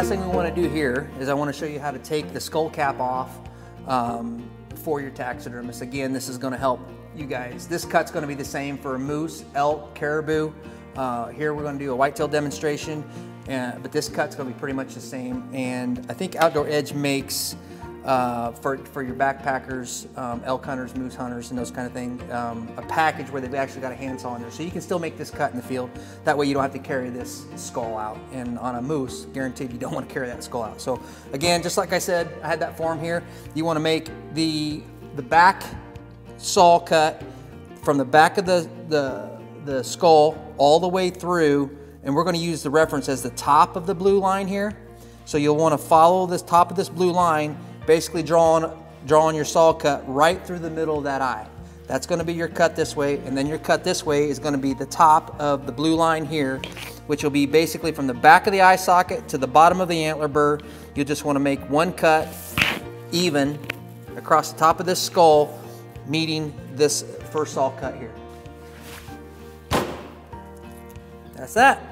last thing we want to do here is I want to show you how to take the skull cap off for your taxidermist. Again, this is going to help you guys. This cut's going to be the same for moose, elk, caribou. Here we're going to do a whitetail demonstration, but this cut's going to be pretty much the same. And I think Outdoor Edge makes for your backpackers, elk hunters, moose hunters, and those kind of things, a package where they've actually got a handsaw in there. So you can still make this cut in the field. That way you don't have to carry this skull out. And on a moose, guaranteed you don't want to carry that skull out. So again, just like I said, I had that form here. You want to make the back saw cut from the back of the skull all the way through, and we're going to use the reference as the top of the blue line here. So you'll want to follow this top of this blue line, basically drawing your saw cut right through the middle of that eye. That's going to be your cut this way, and then your cut this way is going to be the top of the blue line here, which will be basically from the back of the eye socket to the bottom of the antler burr. You'll just want to make one cut even across the top of this skull, meeting this first saw cut here. That's that.